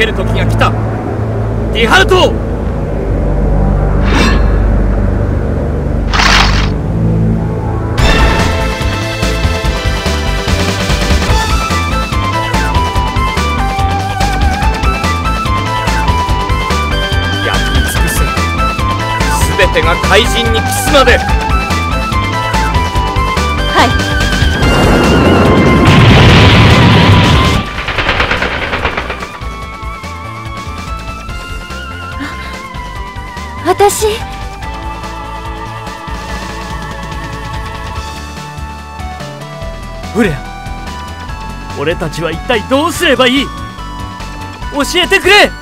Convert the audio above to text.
ける時が来た。ディハルト！全てが怪人にキスまで。はい。私フレア、俺たちは一体どうすればいい？教えてくれ。